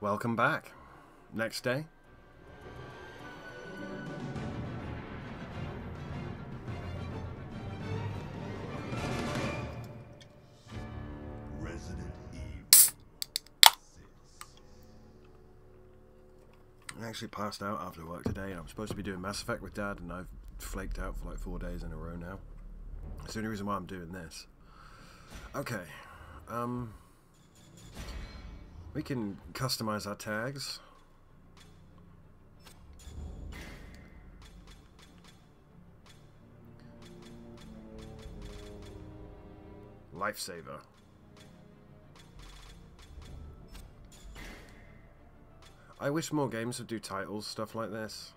Welcome back. Next day. Resident Evil 6. I actually passed out after work today, and I'm supposed to be doing Mass Effect with Dad, and I've flaked out for like 4 days in a row now. It's the only reason why I'm doing this. Okay. We can customize our tags. Lifesaver. I wish more games would do titles, stuff like this.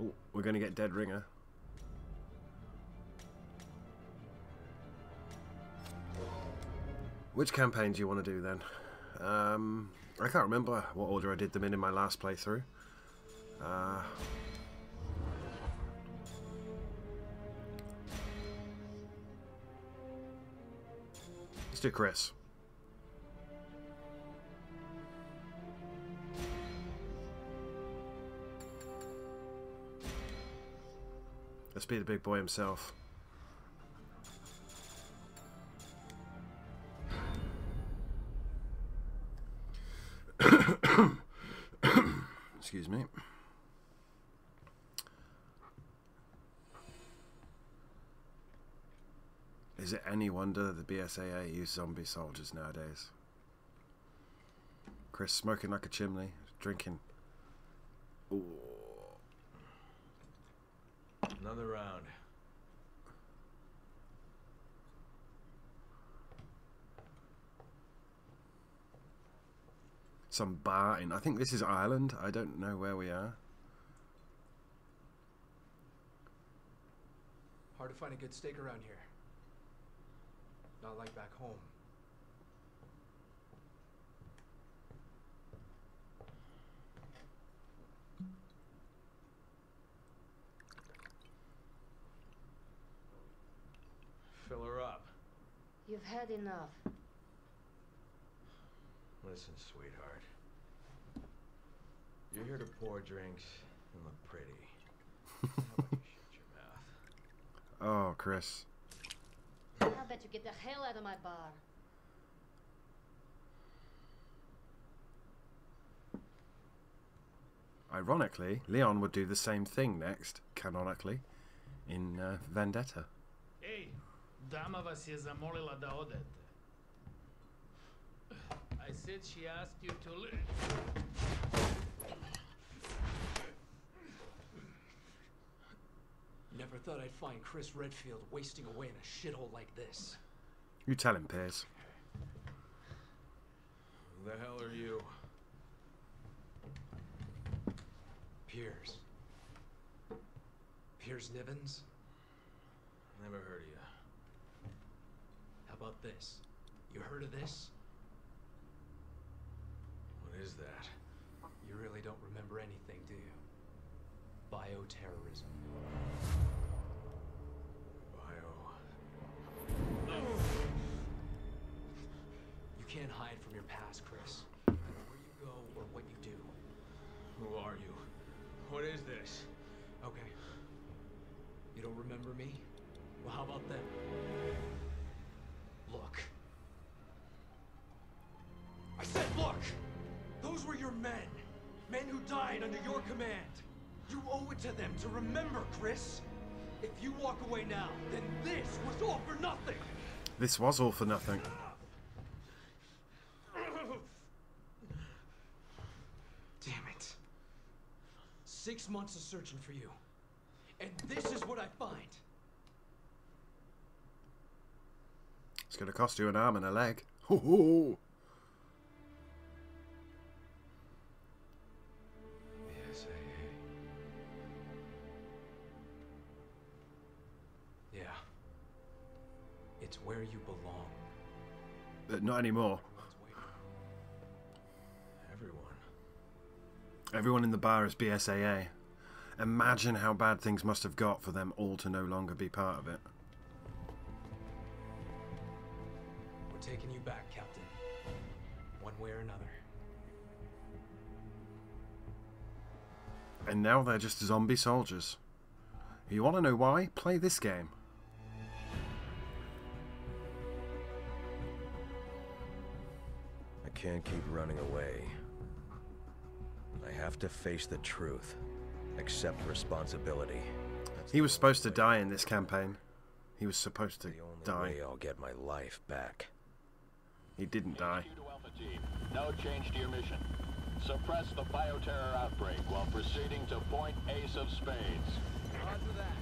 Oh, we're gonna get Dead Ringer. Which campaign do you want to do then? I can't remember what order I did them in my last playthrough. Let's do Chris. Let's be the big boy himself. Excuse me. Is it any wonder the BSAA use zombie soldiers nowadays? Chris smoking like a chimney, drinking. Ooh. Another round. Some bar in, I think this is Ireland, I don't know where we are. Hard to find a good steak around here. Not like back home. Fill her up. You've had enough. Listen, sweetheart. You're here to pour drinks and look pretty. How about you shut your mouth? Oh, Chris. How about you get the hell out of my bar? Ironically, Leon would do the same thing next, canonically, in Vendetta. Hey, dama vas je zamolila da odete. I said she asked you to leave. Never thought I'd find Chris Redfield wasting away in a shithole like this. You tell him, Piers. Who the hell are you? Piers. Piers Nivens? Never heard of you. How about this? You heard of this? What is that? You really don't remember anything, do you? Bioterrorism. Bio... No! You can't hide from your past, Chris. No matter where you go or what you do. Who are you? What is this? Okay. You don't remember me? Well, how about them? Look. I said look! Those were your men. Men who died under your command. You owe it to them to remember, Chris. If you walk away now, then this was all for nothing. This was all for nothing. Damn it. 6 months of searching for you. And this is what I find. It's going to cost you an arm and a leg. Ho ho! It's where you belong. But not anymore. Everyone in the bar is BSAA. Imagine how bad things must have got for them all to no longer be part of it. We're taking you back, Captain. one way or another. And now they're just zombie soldiers. You want to know why? Play this game. I can't keep running away. I have to face the truth. Accept responsibility. He was supposed to die in this campaign. He was supposed to die. I'll get my life back. He didn't die. No change to your mission. Suppress the bioterror outbreak while proceeding to point Ace of Spades. Roger that.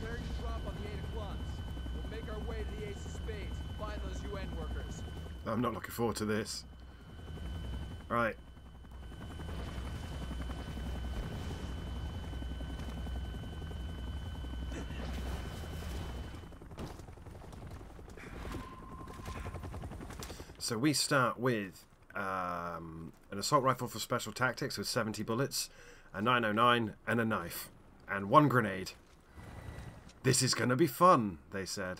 Preparing to drop on the 8 of clubs. We'll make our way to the Ace of Spades. Find those UN workers. I'm not looking forward to this. Right. So we start with an assault rifle for special tactics with 70 bullets, a 909, and a knife, and 1 grenade. This is going to be fun, they said.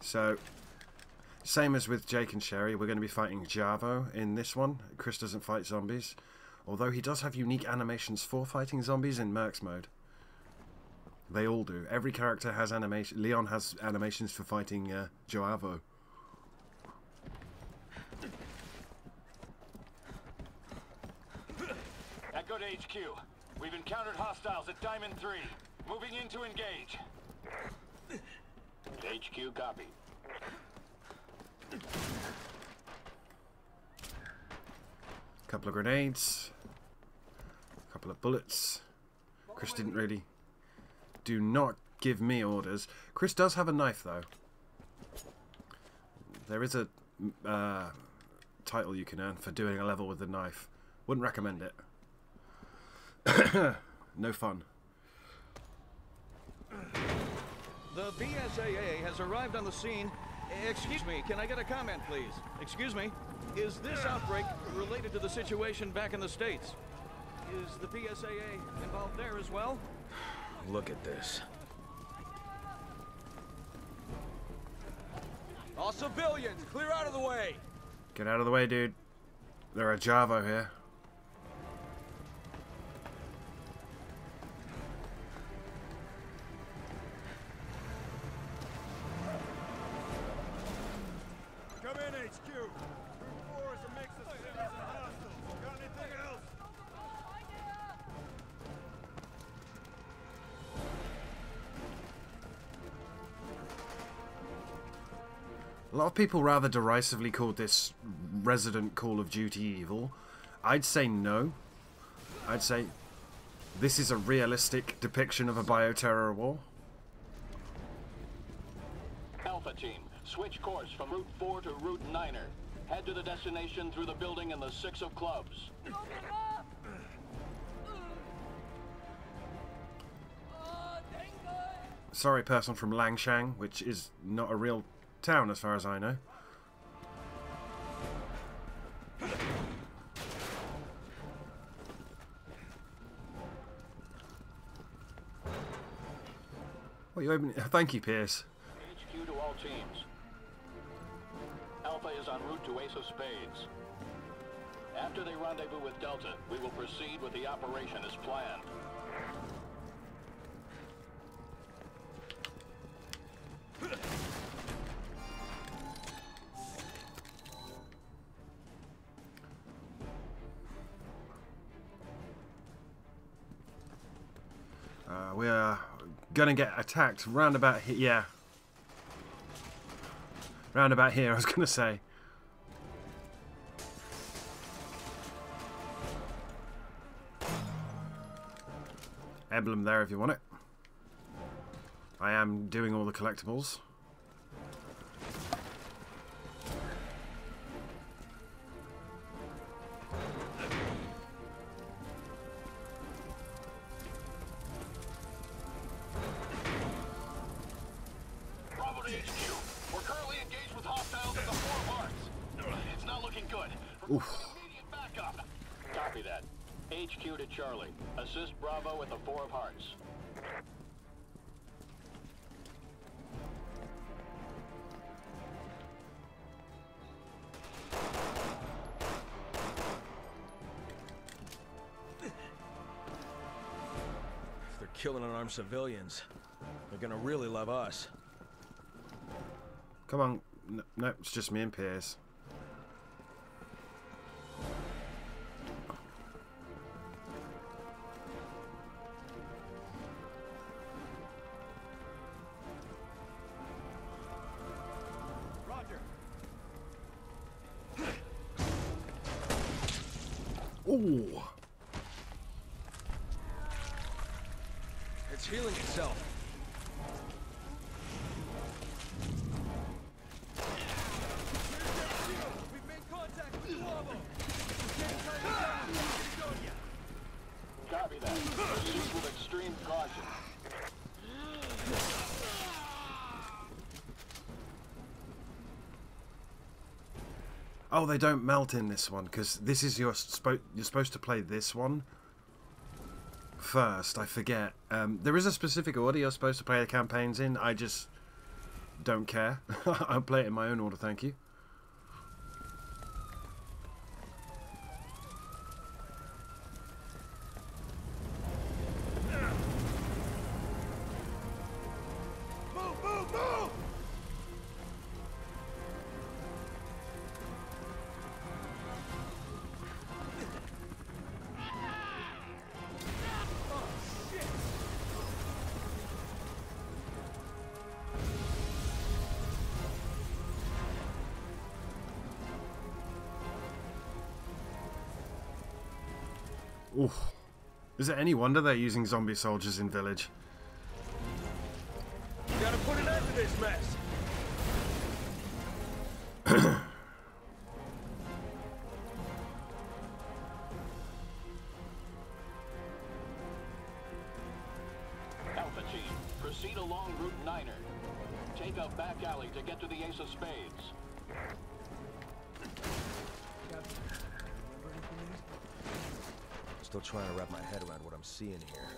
So, same as with Jake and Sherry, we're going to be fighting Javo in this one. Chris doesn't fight zombies, although he does have unique animations for fighting zombies in Mercs mode. They all do. Every character has animation. Leon has animations for fighting Javo. Echo to HQ. We've encountered hostiles at Diamond 3. Moving in to engage. HQ copy. Couple of grenades. Couple of bullets. Chris didn't really... Do not give me orders. Chris does have a knife, though. There is a title you can earn for doing a level with a knife. Wouldn't recommend it. No fun. The BSAA has arrived on the scene. Excuse me, can I get a comment, please? Excuse me. Is this outbreak related to the situation back in the States? Is the BSAA involved there as well? Look at this. All civilians, clear out of the way. Get out of the way, dude. There are Javo here. Come in, HQ. Group 4 is a mix of civilians and hostiles. Got anything else? A lot of people rather derisively called this Resident Call of Duty Evil. I'd say no. I'd say this is a realistic depiction of a bioterror war. Alpha team, switch course from Route 4 to Route 9er. Head to the destination through the building and the 6 of clubs. Sorry, person from Langshang, which is not a real... town as far as I know. What are you opening? Thank you, Piers. HQ to all teams. Alpha is en route to Ace of Spades. After they rendezvous with Delta, we will proceed with the operation as planned. We are gonna get attacked round about here. Yeah, round about here. I was gonna say. Emblem there if you want it. I am doing all the collectibles. killing unarmed civilians. They're gonna really love us. Come on. No, it's just me and Piers. It's healing itself. We've made contact with Javo. Copy that. Proceed with extreme caution. Oh, they don't melt in this one because this is you're supposed to play this one first. I forget. There is a specific order you're supposed to play the campaigns in. I just don't care. I'll play it in my own order, thank you. Oof. Is it any wonder they're using zombie soldiers in Village? You gotta put an end to this mess. Alpha Chief, proceed along Route 9er. Take a back alley to get to the Ace of Spades. Still trying to wrap my head around what I'm seeing here.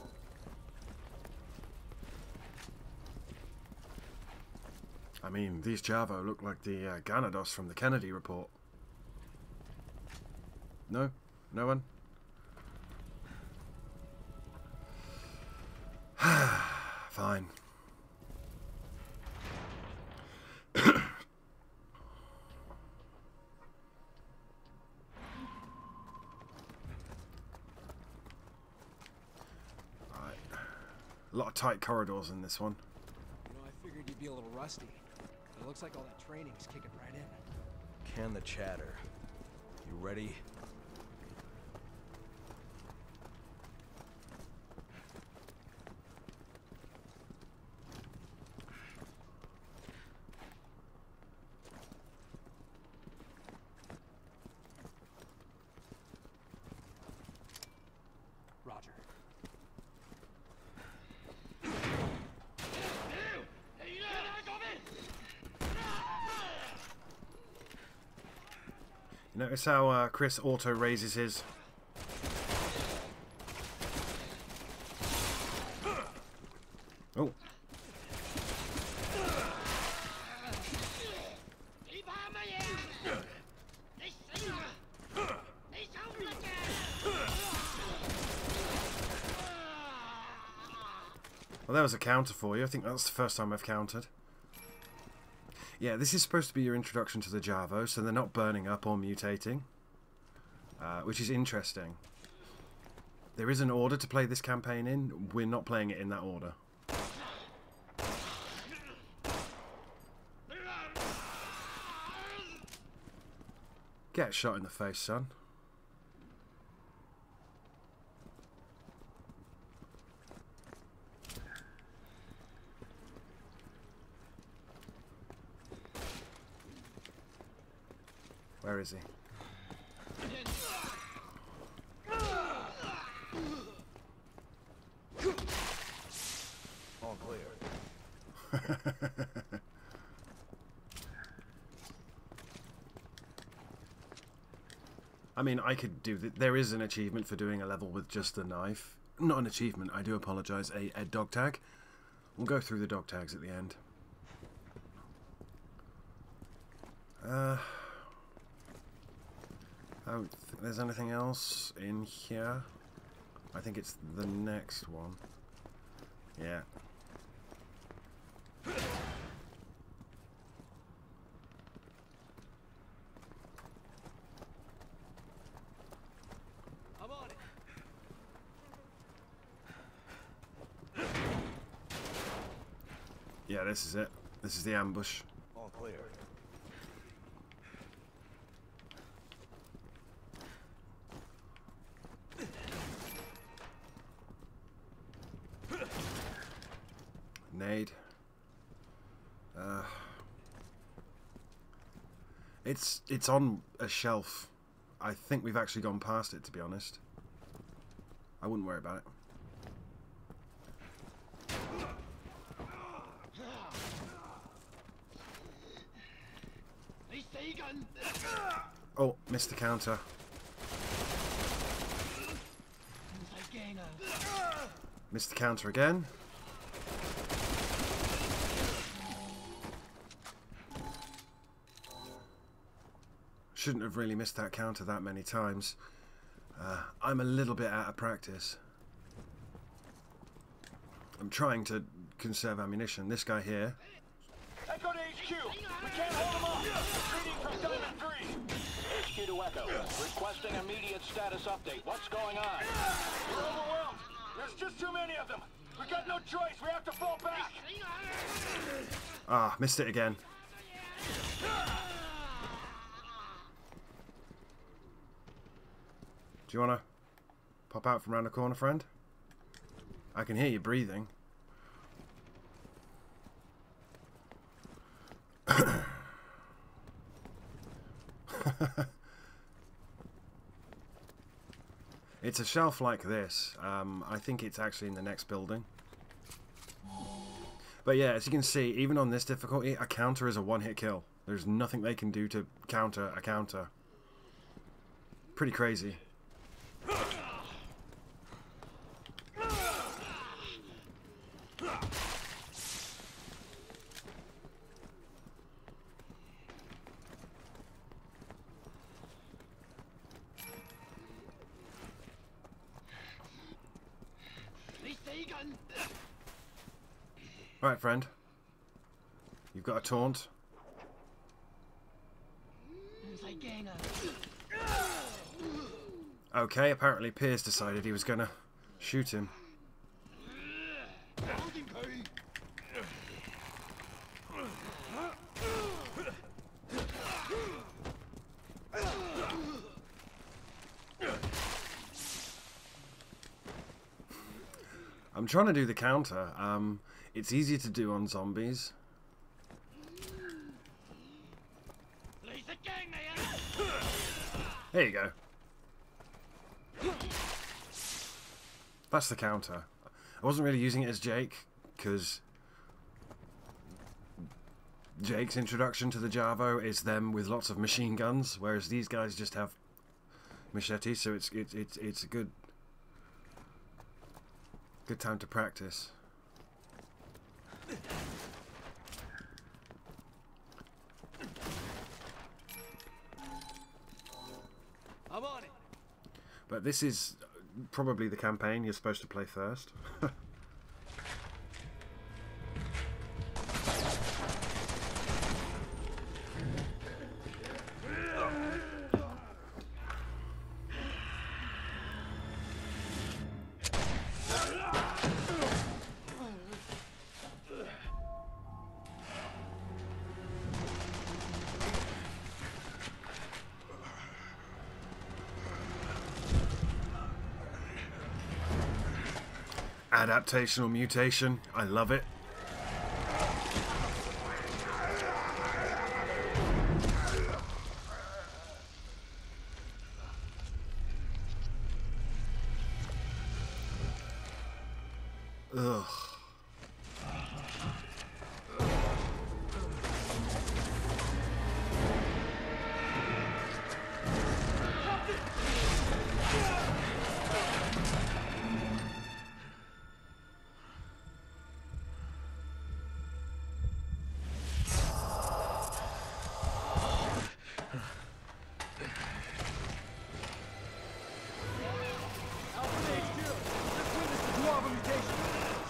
I mean, these Javo look like the Ganados from the Kennedy report. No? No one? Fine. A lot of tight corridors in this one. You know, I figured you'd be a little rusty. It looks like all that training's kicking right in. Can the chatter. You ready? Notice how Chris auto raises his. Oh. Well, there was a counter for you. I think that's the first time I've countered. Yeah, this is supposed to be your introduction to the Javo, so they're not burning up or mutating, which is interesting. There is an order to play this campaign in. We're not playing it in that order. Get shot in the face, son. Where is he? All clear. I mean, I could do that. There is an achievement for doing a level with just the knife. Not an achievement, I do apologize. A dog tag. We'll go through the dog tags at the end. I don't think there's anything else in here. I think it's the next one. Yeah. Yeah, this is it. This is the ambush. All clear. Nade. It's on a shelf. I think we've actually gone past it, to be honest. I wouldn't worry about it. Oh, missed the counter. Missed the counter again. Shouldn't have really missed that counter that many times. I'm a little bit out of practice. I'm trying to conserve ammunition. This guy here. Echo to HQ. We can't hold him up. Retreating from Diamond 3. HQ to Echo. Requesting immediate status update. What's going on? We're overwhelmed. There's just too many of them. We got no choice. We have to fall back. Ah, missed it again. Do you want to pop out from around the corner, friend? I can hear you breathing. It's a shelf like this. I think it's actually in the next building. But yeah, as you can see, even on this difficulty, a counter is a one-hit kill. There's nothing they can do to counter a counter. Pretty crazy. Alright, friend. You've got a taunt. Okay, apparently Piers decided he was gonna shoot him. I'm trying to do the counter. It's easy to do on zombies. There you go. That's the counter. I wasn't really using it as Jake, because Jake's introduction to the Javo is them with lots of machine guns, whereas these guys just have machetes. So it's a good time to practice. I'm on it. But this is probably the campaign you're supposed to play first. Adaptational mutation. I love it. Ugh.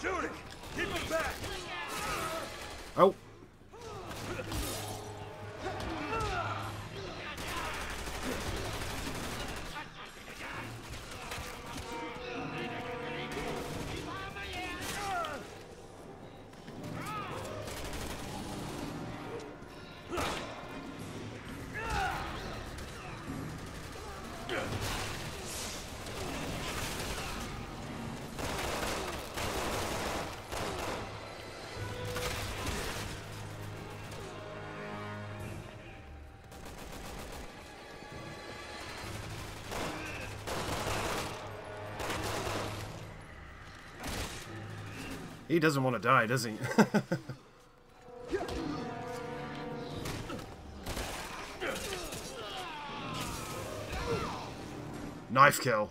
Shoot it! Keep him back. Oh. He doesn't want to die, does he? Knife kill.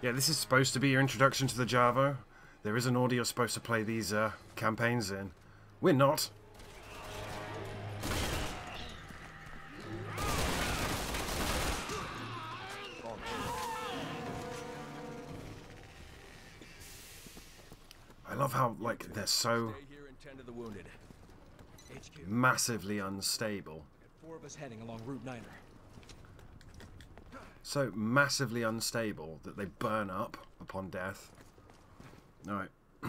Yeah, this is supposed to be your introduction to the Javo. There is an order you're supposed to play these campaigns in. We're not. I love how, like, they're so massively unstable. So massively unstable that they burn up upon death. All right.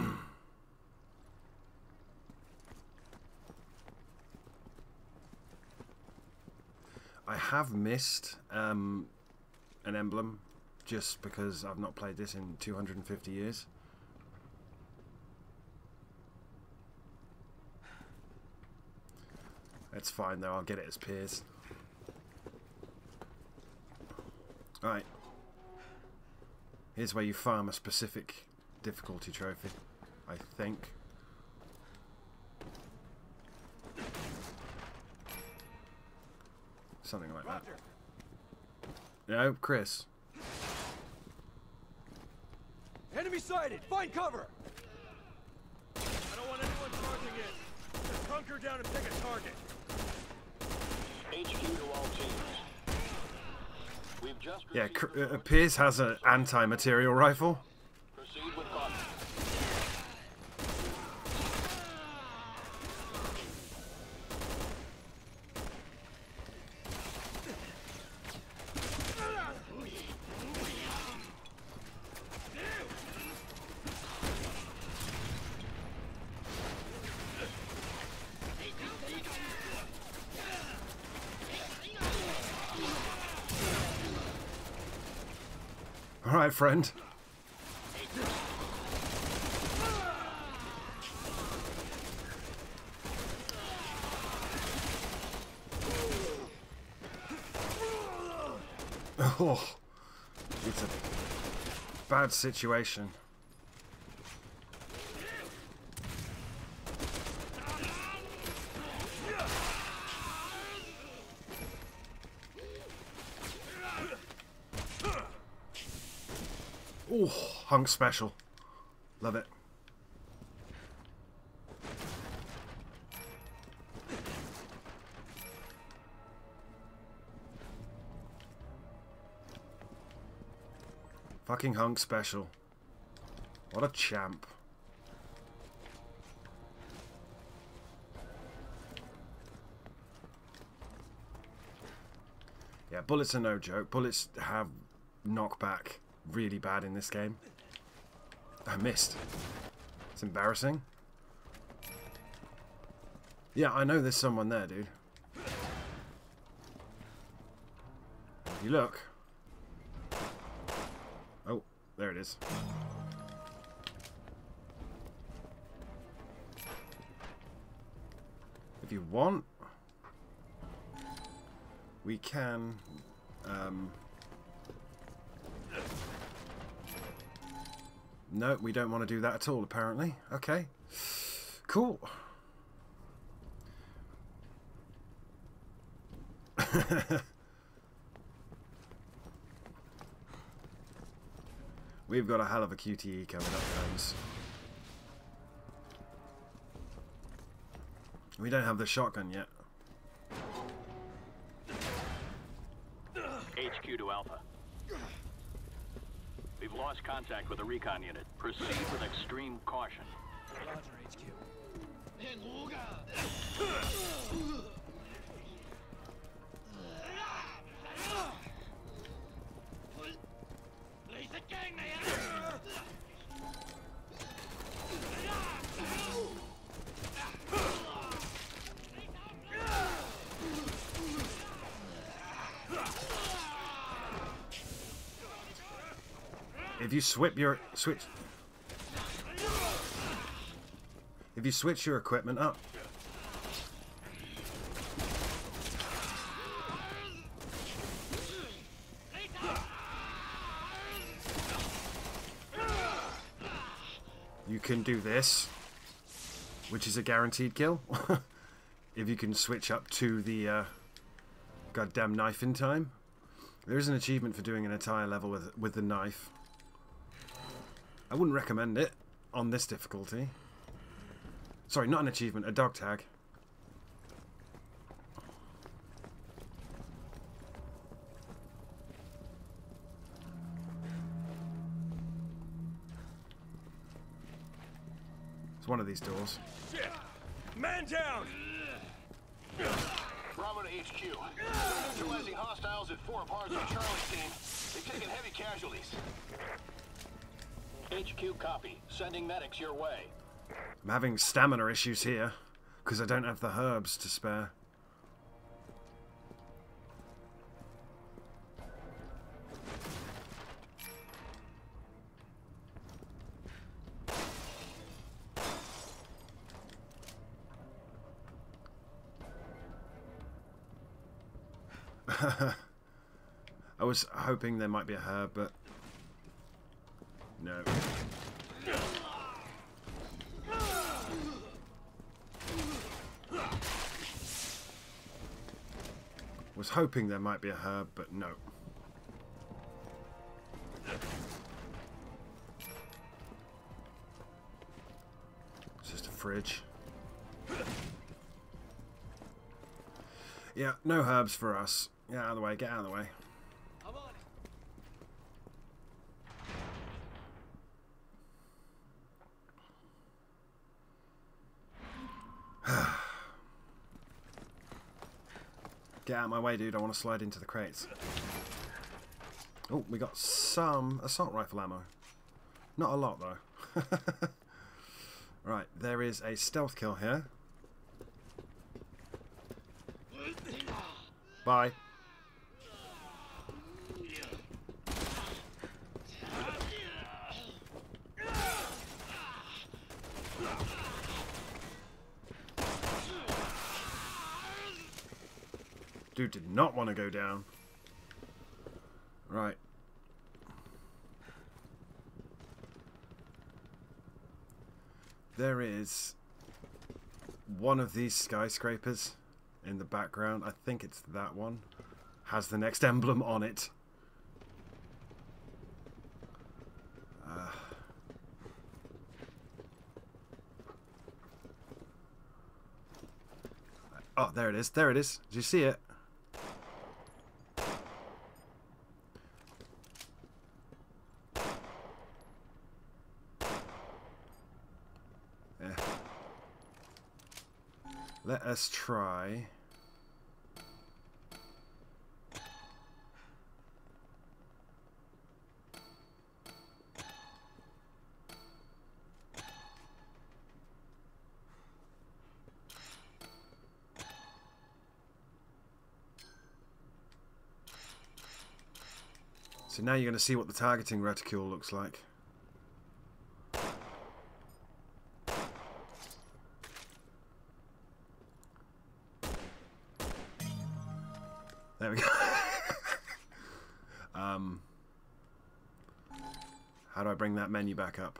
I have missed an emblem just because I've not played this in 250 years. That's fine though, I'll get it as Piers. All right. Here's where you farm a specific difficulty trophy, I think. Something like that. No, Chris. Enemy sighted! Find cover! I don't want anyone charging in. Just bunker down and pick a target. HQ to all teams. We've just Piers has an anti-material rifle. All right, friend. Oh, it's a bad situation. Oh, hunk special. Love it. Fucking hunk special. What a champ. Yeah, bullets are no joke. Bullets have knockback really bad in this game. I missed. It's embarrassing. Yeah, I know there's someone there, dude. You look. There it is. If you want, we can no, we don't want to do that at all, apparently. Okay. Cool. We've got a hell of a QTE coming up, guys. We don't have the shotgun yet. HQ to Alpha. We've lost contact with the recon unit. Proceed with extreme caution. Roger, HQ. If you switch your equipment up. You can do this, which is a guaranteed kill. If you can switch up to the goddamn knife in time. There is an achievement for doing an entire level with the knife. I wouldn't recommend it on this difficulty. Sorry, not an achievement, a dog tag. It's one of these doors. Shit! Man down! Bravo to HQ. Neutralizing hostiles at 4 of Hards and Charlie's team. They've taken heavy casualties. HQ copy. Sending medics your way. I'm having stamina issues here because I don't have the herbs to spare. I was hoping there might be a herb, but no. Was hoping there might be a herb, but no. It's just a fridge. Yeah, no herbs for us. Get out of the way, get out of the way. Get out of my way, dude. I want to slide into the crates. Oh, we got some assault rifle ammo. Not a lot, though. Right, there is a stealth kill here. Bye. Dude did not want to go down. Right. There is one of these skyscrapers in the background. I think it's that one. Has the next emblem on it. Oh, there it is. There it is. Did you see it? Let us try. So now you're going to see what the targeting reticule looks like. There we go. How do I bring that menu back up?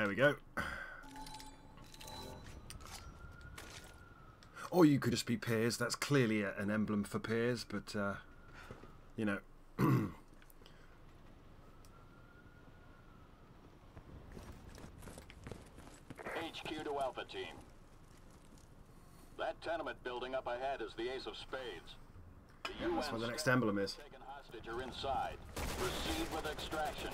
There we go. Or you could just be Piers. That's clearly an emblem for Piers, but, you know. HQ to Alpha Team. That tenement building up ahead is the Ace of Spades. The UN that's where the next emblem is. Taken hostage are inside. Proceed with extraction.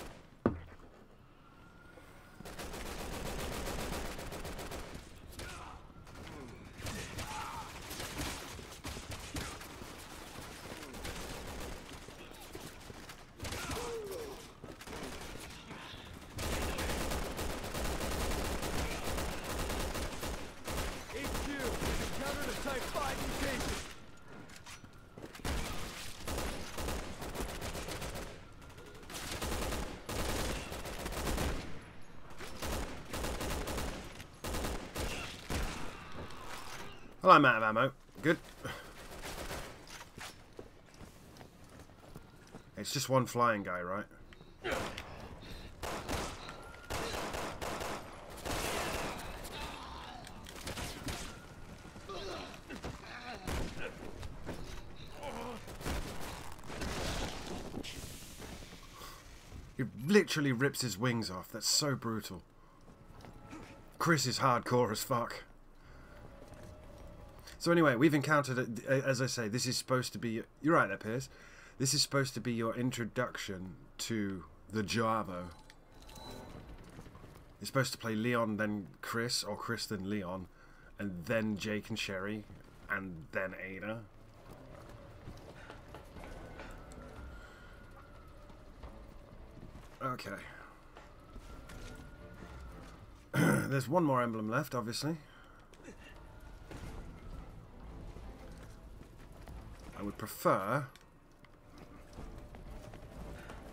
Well, I'm out of ammo. Good. It's just one flying guy, right? He literally rips his wings off. That's so brutal. Chris is hardcore as fuck. So anyway, we've encountered, as I say, this is supposed to be... You're right there, Piers. This is supposed to be your introduction to the Javo. You're supposed to play Leon, then Chris, or Chris, then Leon, and then Jake and Sherry, and then Ada. Okay. There's one more emblem left, obviously. I would prefer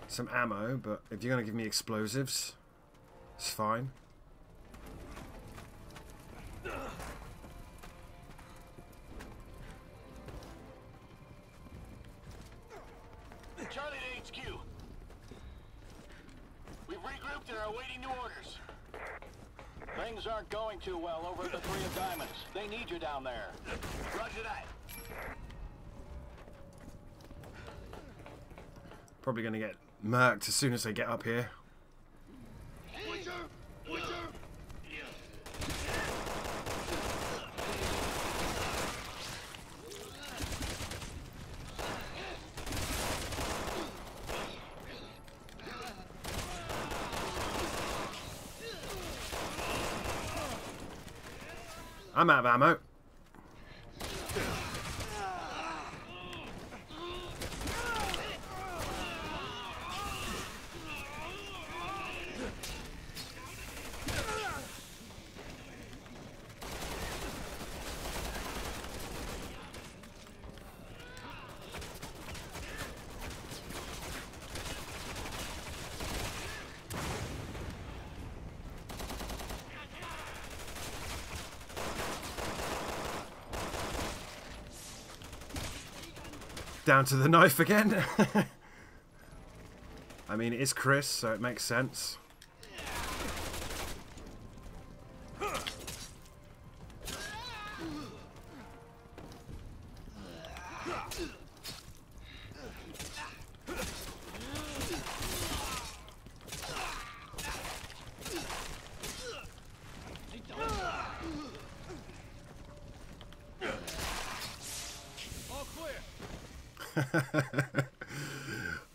some ammo, but if you're going to give me explosives, it's fine. Charlie to HQ. We've regrouped and are awaiting new orders. Things aren't going too well over at the Three of Diamonds. They need you down there. Roger that. Probably going to get murked as soon as they get up here. I'm out of ammo. Down to the knife again. I mean, it is Chris, so it makes sense.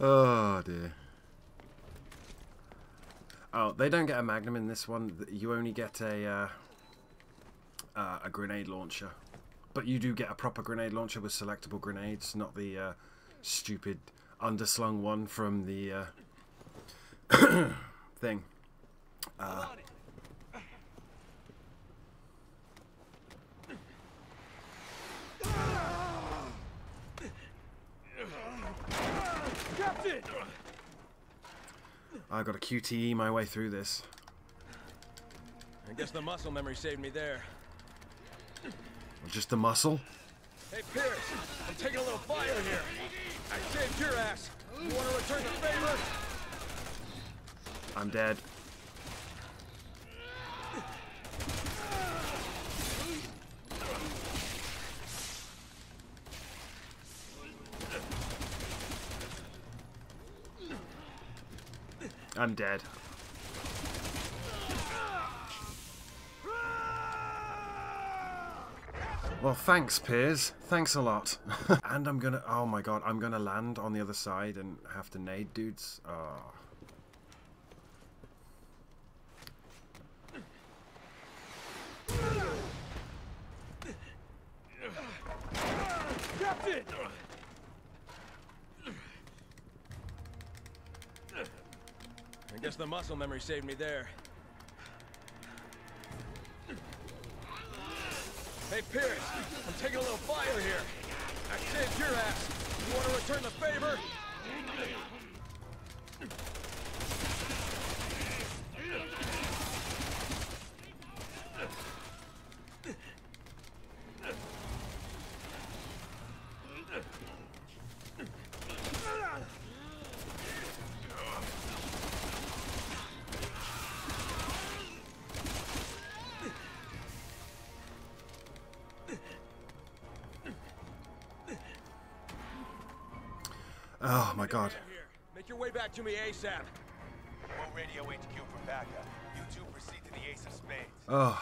Oh dear. Oh, they don't get a magnum in this one. You only get a grenade launcher, but you do get a proper grenade launcher with selectable grenades, not the stupid underslung one from the thing. I got a QTE my way through this. I guess the muscle memory saved me there. Just the muscle? Hey Piers, I'm taking a little fire here. I saved your ass. You want to return the favor? I'm dead. I'm dead. Well, thanks, Piers. Thanks a lot. And I'm gonna... Oh my god, I'm gonna land on the other side and have to nade dudes. Oh. I guess the muscle memory saved me there. Hey, Pierce, I'm taking a little fire here. I saved your ass. You want to return the favor? Oh my god. Make your way back to me ASAP. We'll radio HQ for backup. You two proceed to the Ace of Spades. Oh.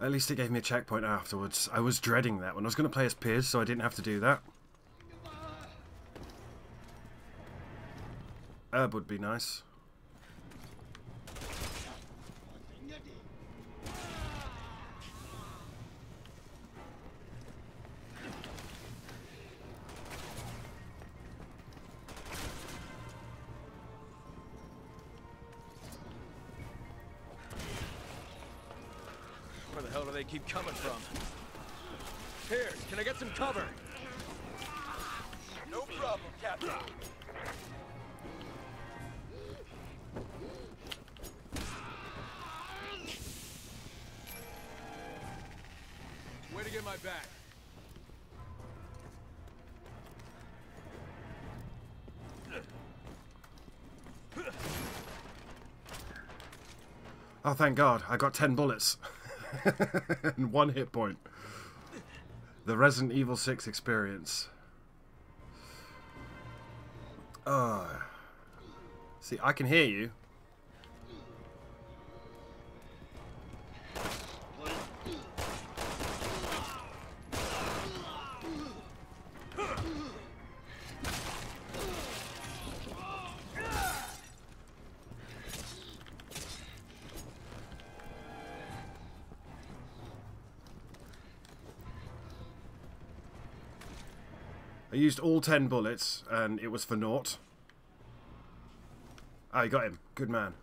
At least it gave me a checkpoint afterwards. I was dreading that when I was going to play as Piers, so I didn't have to do that. Herb would be nice. Keep coming from. Here, can I get some cover? No problem, Captain. Way to get my back. Oh, thank God. I got 10 bullets. And 1 hit point. The Resident Evil 6 experience. See, I can hear you. I used all 10 bullets, and it was for naught. Ah, you got him. Good man.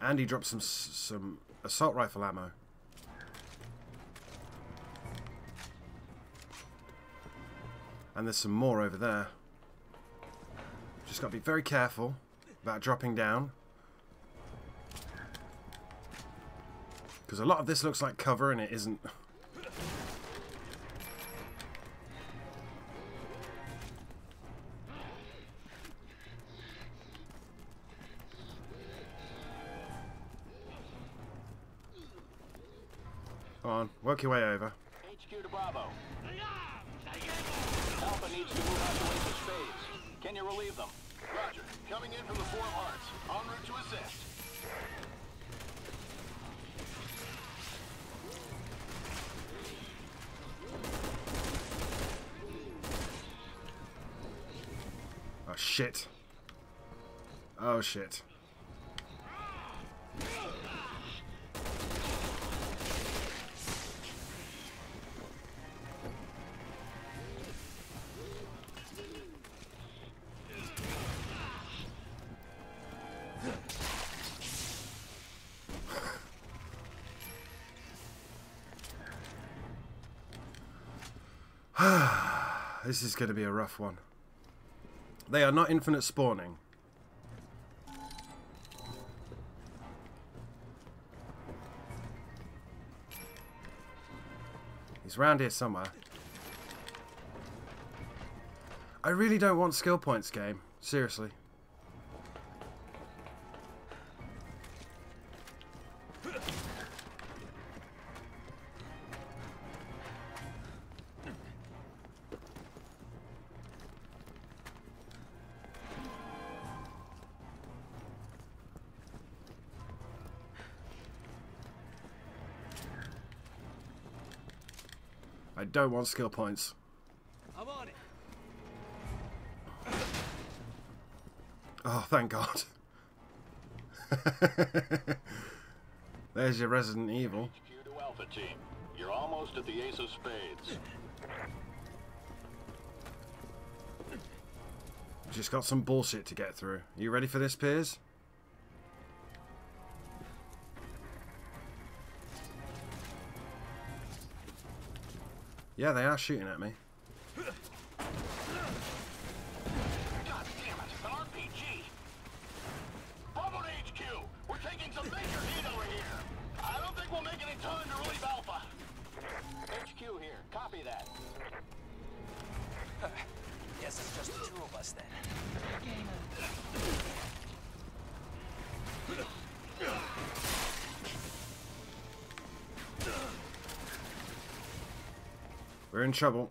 And he dropped some assault rifle ammo. And there's some more over there. Just got to be very careful about dropping down. Because a lot of this looks like cover, and it isn't... Work your way over. HQ to Bravo. Alpha needs to move out the way to Spades. Can you relieve them? Roger. Coming in from the Four of Hearts. En route to assist. Oh shit. Oh shit. This is going to be a rough one. They are not infinite spawning. He's round here somewhere. I really don't want skill points, game. Seriously. I don't want skill points. I'm on it. Oh, thank God. There's your Resident Evil. HQ to Alpha Team. You're almost at the Ace of Spades. Just got some bullshit to get through. You ready for this, Piers? Yeah, they are shooting at me. God damn it, an RPG! Bubble HQ! We're taking some major heat over here! I don't think we'll make any time to relieve Alpha! HQ here, copy that. Yes, it's just the two of us then. We're in trouble.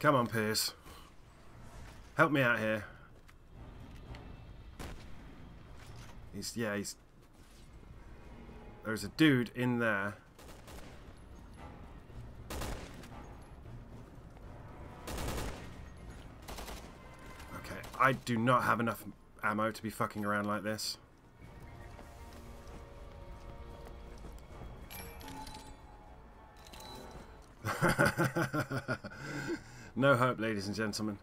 Come on, Piers. Help me out here. He's... There's a dude in there. Okay, I do not have enough ammo to be fucking around like this. No hope, ladies and gentlemen.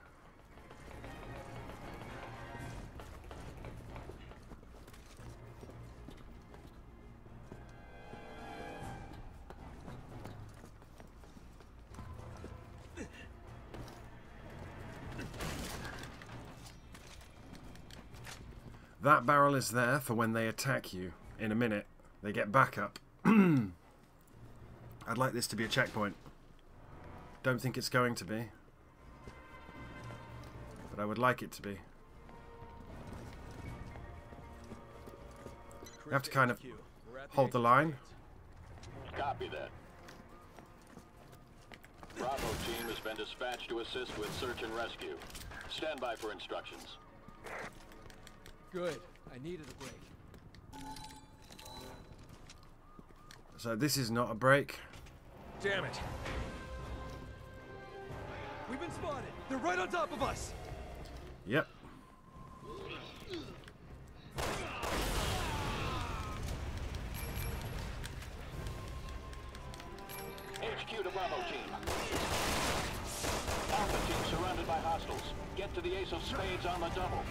That barrel is there for when they attack you. In a minute, they get back up. I'd like this to be a checkpoint. Don't think it's going to be. I would like it to be. You have to kind of hold the line. Copy that. Bravo team has been dispatched to assist with search and rescue. Stand by for instructions. Good. I needed a break. So this is not a break. Damn it. We've been spotted. They're right on top of us. Yep. HQ to Bravo team. Alpha team surrounded by hostiles. Get to the Ace of Spades on the double.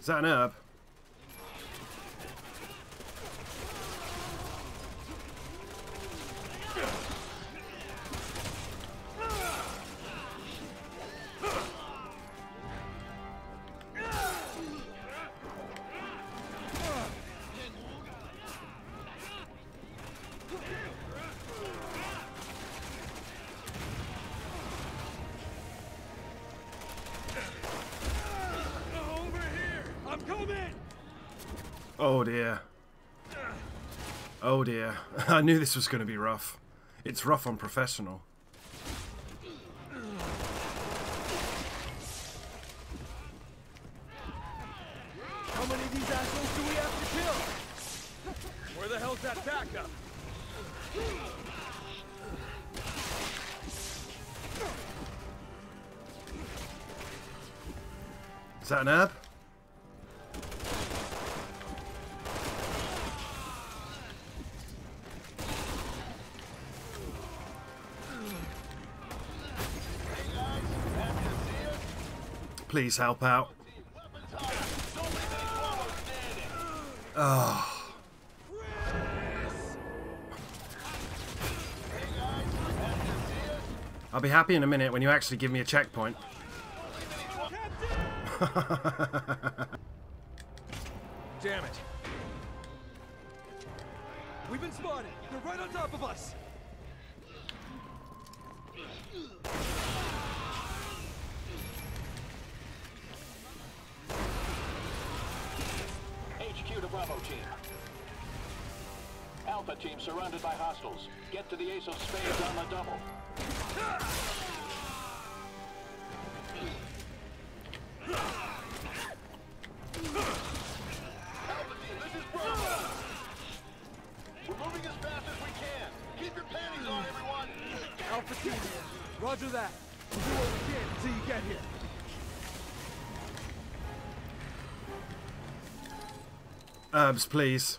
Is that an herb? Oh dear. Oh dear. I knew this was going to be rough. It's rough on professional. How many of these assholes do we have to kill? Where the hell's that backup? Is that an herb? Please help out. Oh. I'll be happy in a minute when you actually give me a checkpoint. Damn it. We've been spotted. They're right on top of us. HQ to Bravo team. Alpha team surrounded by hostiles. Get to the ace of spades on the double. Alpha team, this is Bravo. We're moving as fast as we can. Keep your panties on, everyone. Alpha team, roger that. We'll do what we can until you get here. Herbs, please.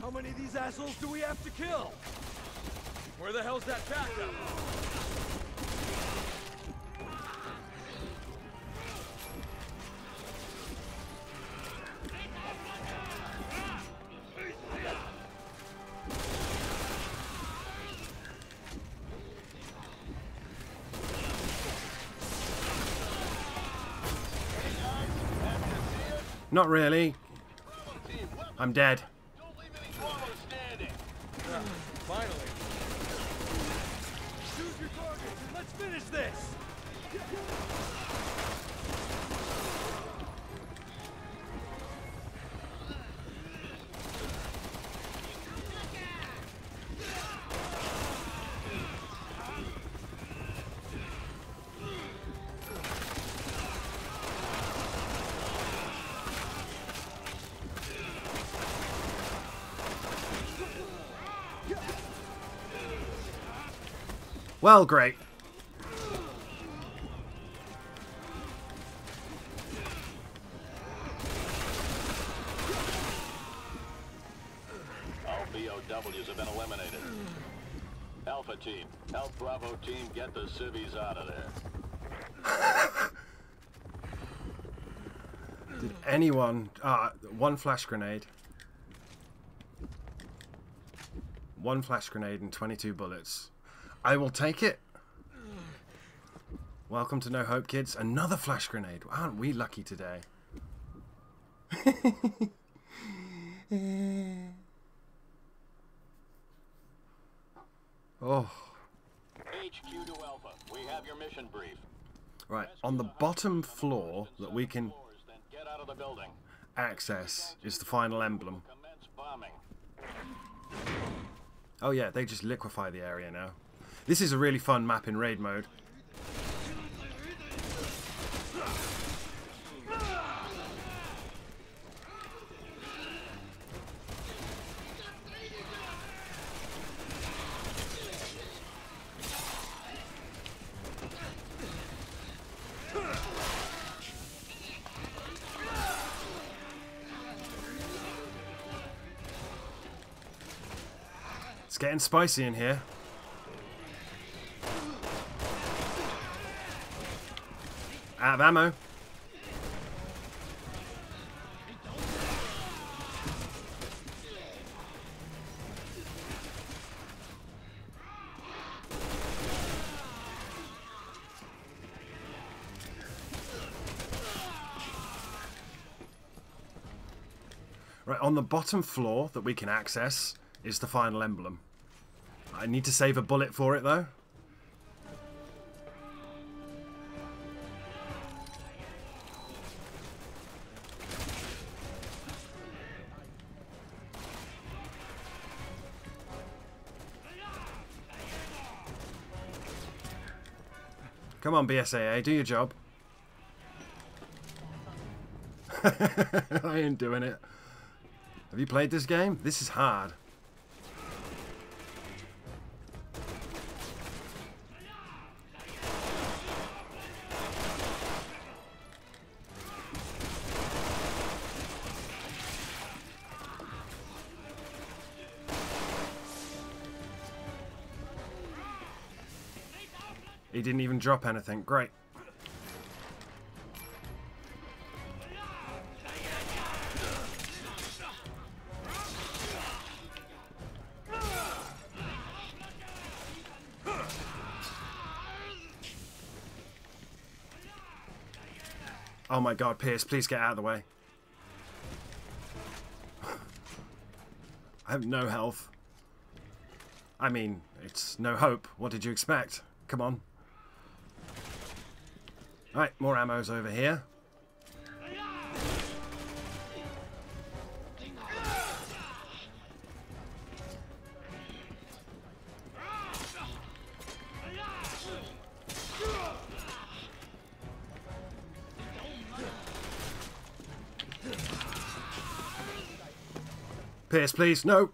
How many of these assholes do we have to kill? Where the hell's that backup? Not really. I'm dead. Well, great. All BOWs have been eliminated. Alpha team, help Bravo team get the civvies out of there. Did anyone... one flash grenade. One flash grenade and 22 bullets. I will take it. Welcome to No Hope, kids. Another flash grenade. Aren't we lucky today? Oh. HQ to Alpha. We have your mission brief. Right, on the bottom floor that we can access is the final emblem. Oh yeah, they just liquefy the area now. This is a really fun map in raid mode. It's getting spicy in here. Out of ammo. Right, on the bottom floor that we can access is the final emblem. I need to save a bullet for it though. Come on, BSAA, do your job. I ain't doing it. Have you played this game? This is hard. He didn't even drop anything. Great. Oh my god, Piers, please get out of the way. I have no health. I mean, it's no hope. What did you expect? Come on. Right, more ammo's over here. Pierce, please. No.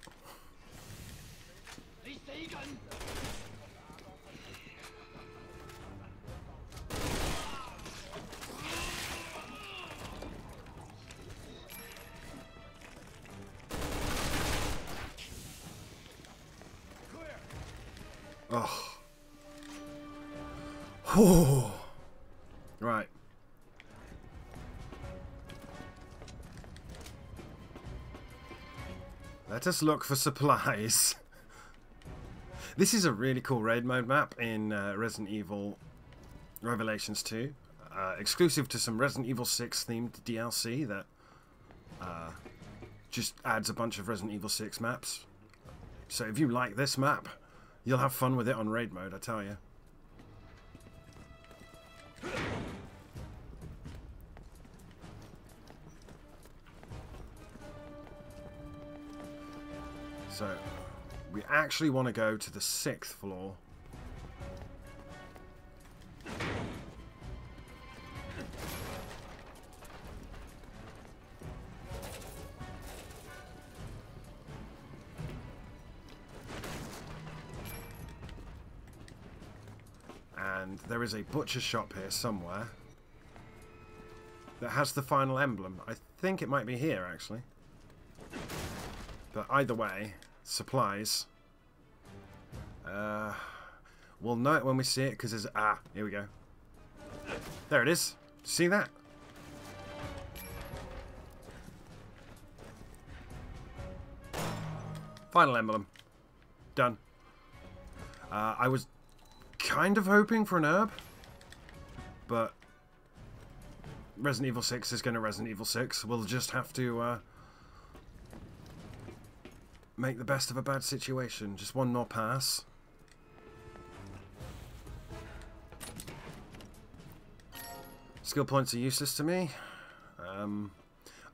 Oh. Right. Let us look for supplies. This is a really cool raid mode map in Resident Evil Revelations 2. Exclusive to some Resident Evil 6 themed DLC that just adds a bunch of Resident Evil 6 maps. So if you like this map, you'll have fun with it on raid mode, I tell you. So, we actually want to go to the 6th floor. And there is a butcher shop here somewhere that has the final emblem. I think it might be here, actually. But either way, supplies. We'll know it when we see it because there's... Ah, here we go. There it is. See that? Final emblem. Done. I was kind of hoping for an herb, but Resident Evil 6 is going to Resident Evil 6. We'll just have to... make the best of a bad situation. Just one more pass. Skill points are useless to me.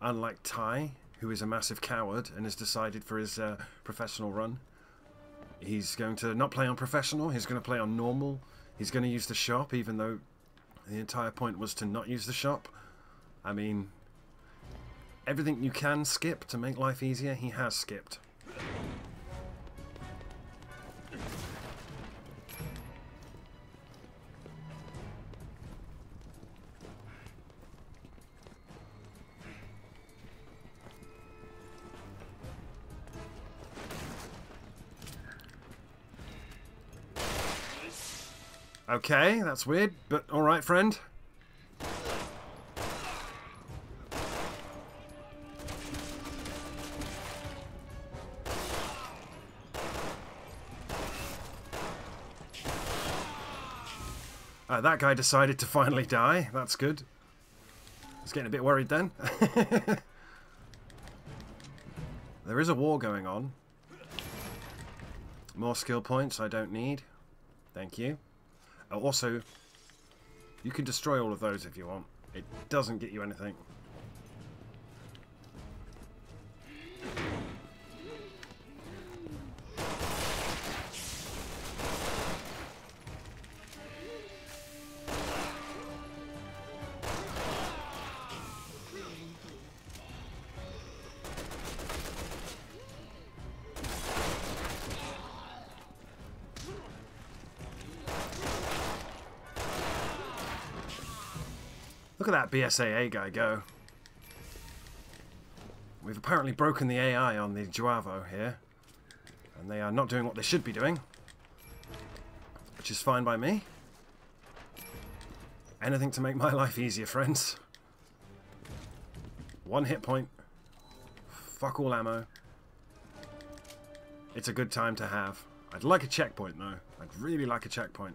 Unlike Ty, who is a massive coward and has decided for his professional run. He's going to not play on professional. He's going to play on normal. He's going to use the shop, even though the entire point was to not use the shop. I mean, everything you can skip to make life easier, he has skipped. Okay, that's weird, but alright, friend. That guy decided to finally die. That's good. I was getting a bit worried then. There is a war going on. More skill points I don't need. Thank you. Also, you can destroy all of those if you want. It doesn't get you anything. Look at that BSAA guy go. We've apparently broken the AI on the Javo here. And they are not doing what they should be doing. Which is fine by me. Anything to make my life easier, friends. One hit point. Fuck all ammo. It's a good time to have. I'd like a checkpoint, though. I'd really like a checkpoint.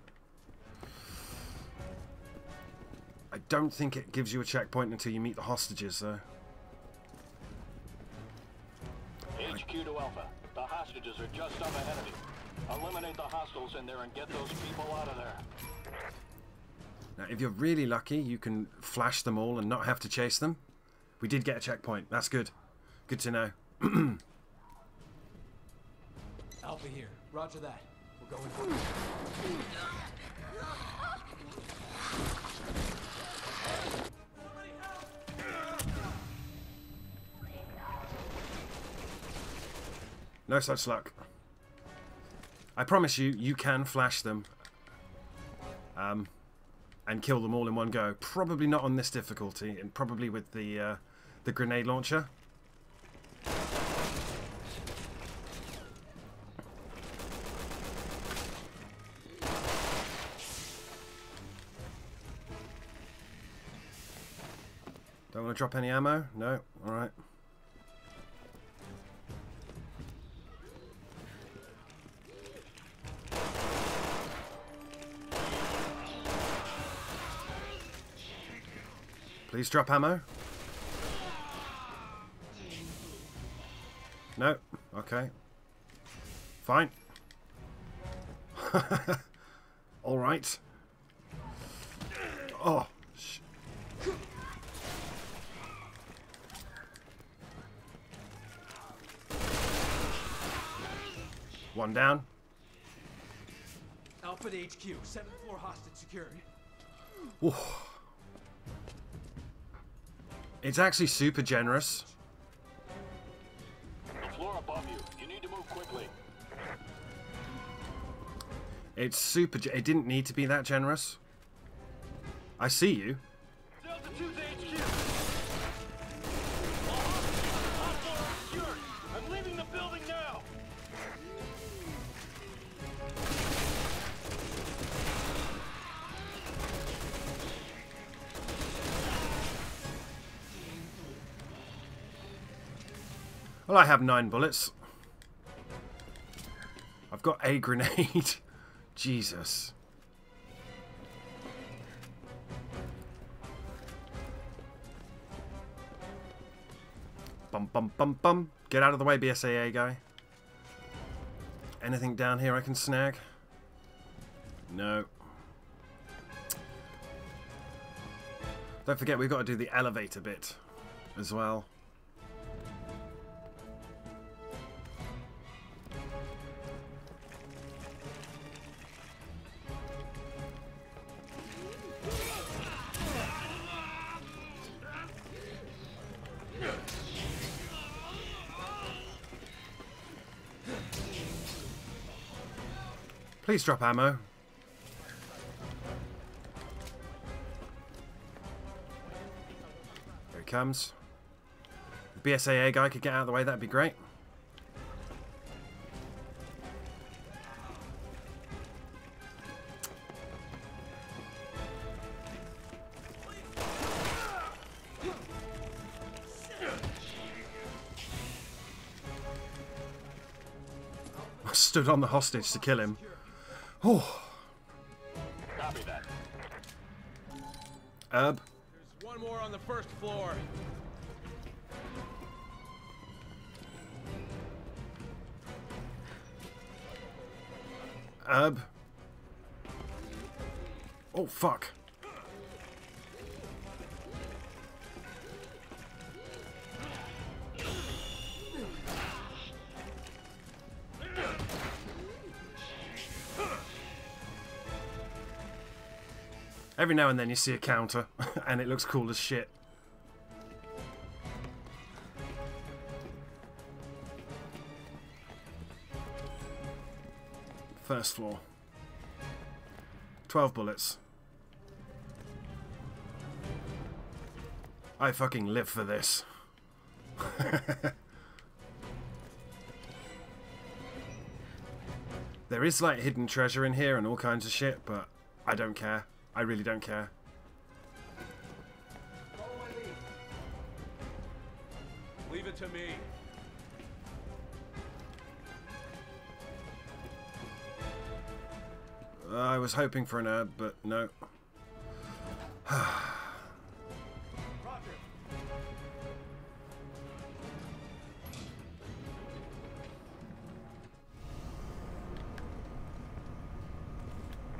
I don't think it gives you a checkpoint until you meet the hostages, though. HQ to Alpha. The hostages are just up ahead of you. Eliminate the hostiles in there and get those people out of there. Now, if you're really lucky, you can flash them all and not have to chase them. We did get a checkpoint. That's good. Good to know. Alpha here. Roger that. We're going for it. No such luck. I promise you, you can flash them. And kill them all in one go. Probably not on this difficulty, and probably with the grenade launcher. Don't want to drop any ammo? No? Alright. Please drop ammo. No. Okay. Fine. All right. Oh. One down. Alpha to HQ. 7-4 hostage secured. Ooh. It's actually super generous. The floor above you. You need to move quickly. It's super. It didn't need to be that generous. I see you. Delta 2's HQ. I'm leaving the building now. Well, I have 9 bullets. I've got a grenade. Jesus. Bum, bum, bum, bum. Get out of the way, BSAA guy. Anything down here I can snag? No. Don't forget, we've got to do the elevator bit as well. Please drop ammo. Here he comes. If the BSAA guy could get out of the way, that'd be great. I stood on the hostage to kill him. Oh. Copy that. There's one more on the first floor. Oh fuck. Every now and then you see a counter, and it looks cool as shit. First floor. 12 bullets. I fucking live for this. There is like hidden treasure in here and all kinds of shit, but I don't care. I really don't care. Leave it to me. I was hoping for an herb, but no.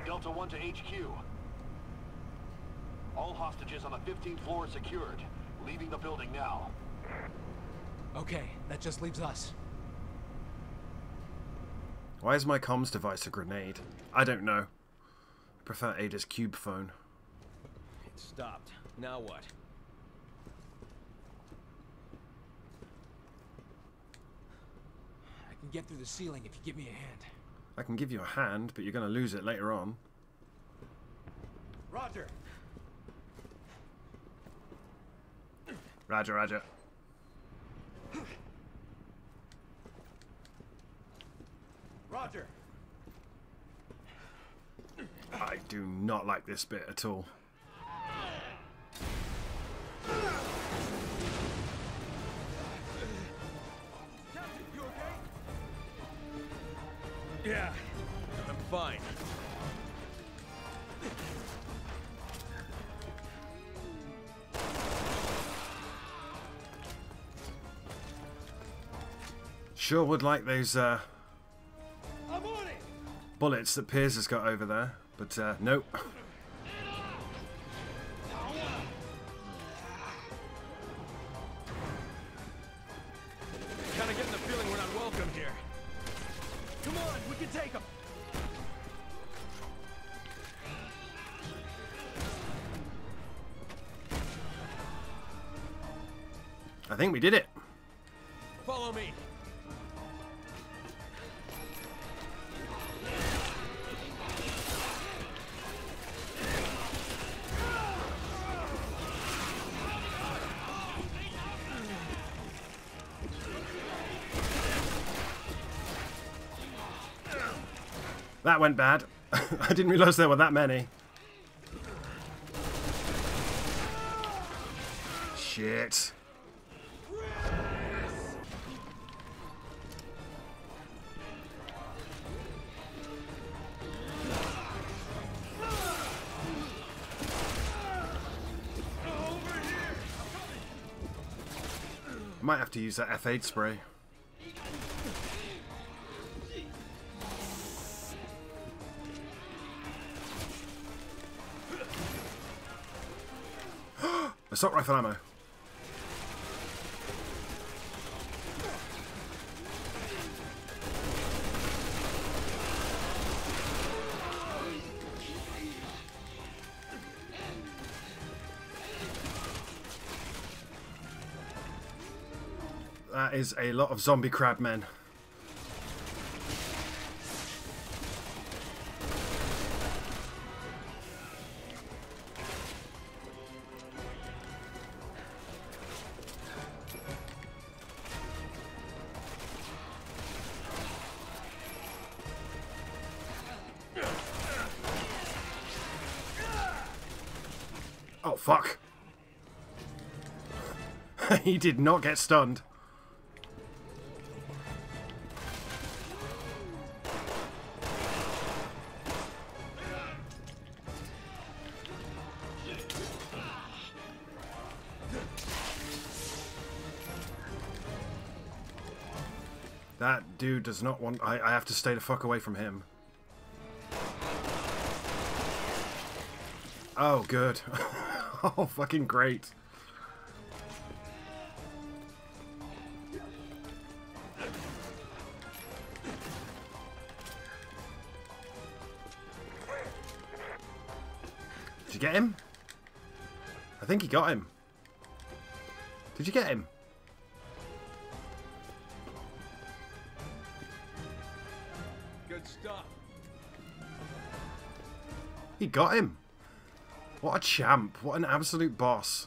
Delta 1 to HQ. All hostages on the 15th floor are secured. Leaving the building now. Okay, that just leaves us. Why is my comms device a grenade? I don't know. I prefer Ada's cube phone. It stopped. Now what? I can get through the ceiling if you give me a hand. I can give you a hand, but you're going to lose it later on. Roger. Roger, roger. Roger. I do not like this bit at all. Captain, you okay? Yeah, I'm fine. Sure would like those bullets that Piers has got over there, but nope. Kind of getting the feeling we're not welcome here. Come on, we can take them. I think we did it. Follow me. That went bad. I didn't realize there were that many. Shit. Might have to use that F8 spray. Assault rifle ammo. That is a lot of zombie crab men. Fuck. He did not get stunned. That dude does not want... I have to stay the fuck away from him. Oh, good. Oh, fucking great. Did you get him? I think he got him. Did you get him? Good stuff. He got him. What a champ. What an absolute boss.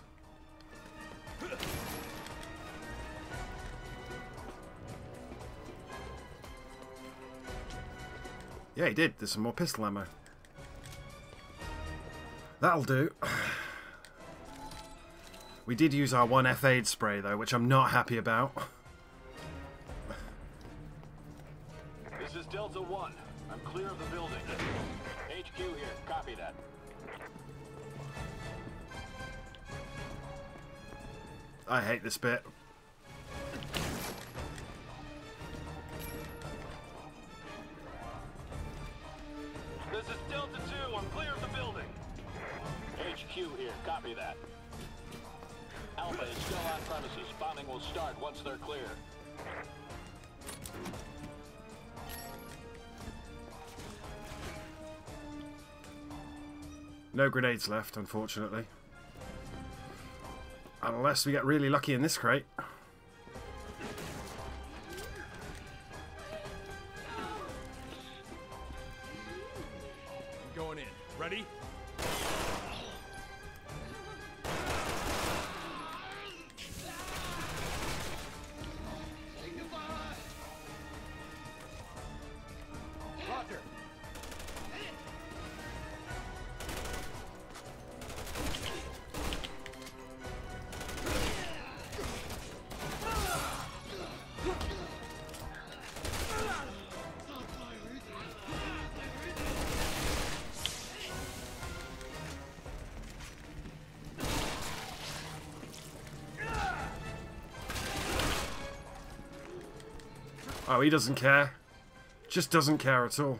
Yeah, he did. There's some more pistol ammo. That'll do. We did use our one F8 spray, though, which I'm not happy about. This is Delta 1. I'm clear of the building. HQ here. Copy that. I hate this bit. This is Delta 2. I'm clear of the building. HQ here. Copy that. Alpha is still on premises. Bombing will start once they're clear. No grenades left, unfortunately. Unless we get really lucky in this crate. Going in. Ready? Oh, he doesn't care. Just doesn't care at all.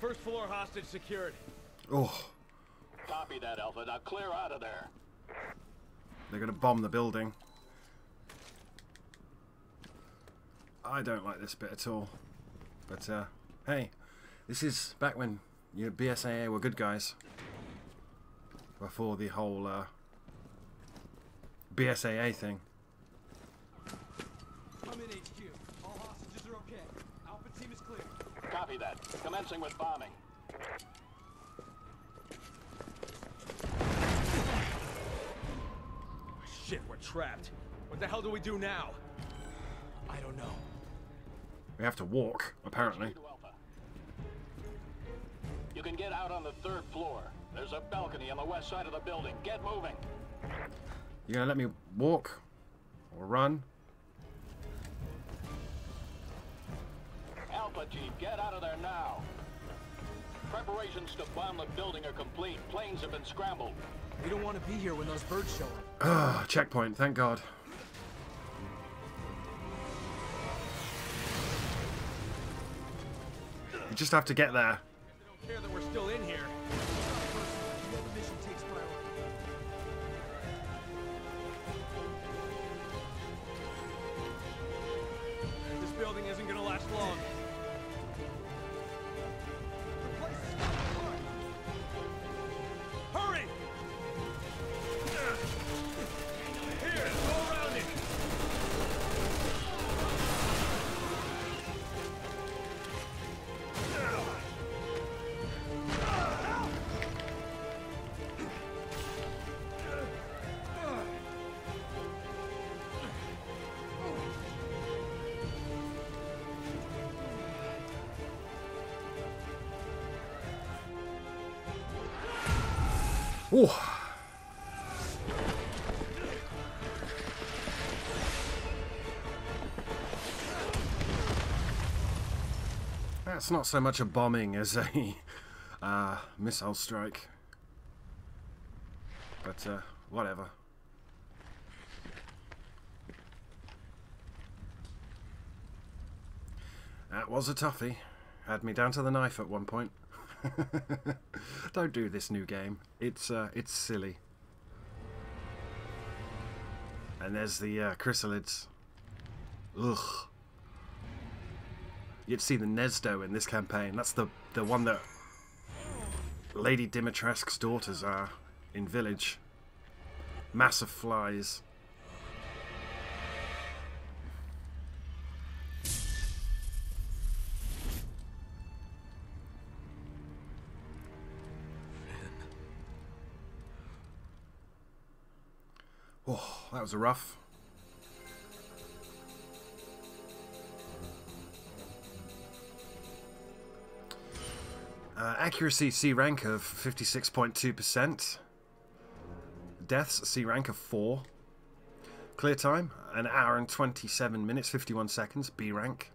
First floor hostage secured. Oh. Copy that, Alpha. Now clear out of there. They're going to bomb the building. I don't like this bit at all. But, hey, this is back when you know, BSAA were good guys. Before the whole BSAA thing. I'm in HQ. All hostages are okay. Alpha team is clear. Copy that. Commencing with bombing. Shit, we're trapped. What the hell do we do now? I don't know. We have to walk, apparently. You can get out on the third floor. There's a balcony on the west side of the building. Get moving. You gonna let me walk? Or run? Alpha team, get out of there now. Preparations to bomb the building are complete. Planes have been scrambled. We don't want to be here when those birds show up. Ah, checkpoint, thank God. You just have to get there. They don't care that we're still in here. The mission takes priority. This building isn't going to last long. Ooh. That's not so much a bombing as a missile strike. But whatever. That was a toughie. Had me down to the knife at one point. Don't do this new game. It's silly. And there's the chrysalids. Ugh. You'd see the Nezdo in this campaign. That's the one that Lady Dimitrescu's daughters are in Village. Mass of flies. Oh, that was a rough. Accuracy C rank of 56.2%. Deaths C rank of 4. Clear time, an hour and 27 minutes, 51 seconds, B rank.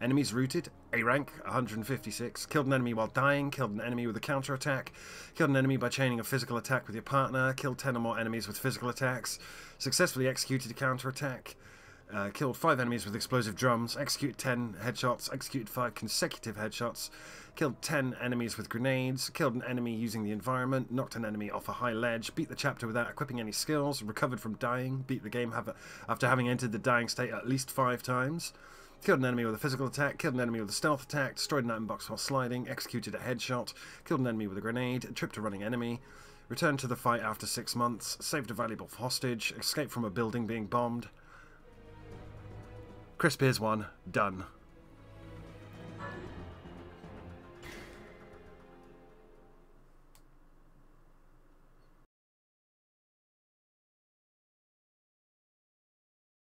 Enemies routed, A rank, 156. Killed an enemy while dying, killed an enemy with a counterattack, killed an enemy by chaining a physical attack with your partner, killed 10 or more enemies with physical attacks, successfully executed a counterattack, killed 5 enemies with explosive drums, executed 10 headshots, executed 5 consecutive headshots, killed 10 enemies with grenades, killed an enemy using the environment, knocked an enemy off a high ledge, beat the chapter without equipping any skills, recovered from dying, beat the game after having entered the dying state at least 5 times, killed an enemy with a physical attack, killed an enemy with a stealth attack, destroyed an item box while sliding, executed a headshot, killed an enemy with a grenade, tripped a running enemy, returned to the fight after 6 months, saved a valuable hostage, escaped from a building being bombed. Chris Pierce 1, done.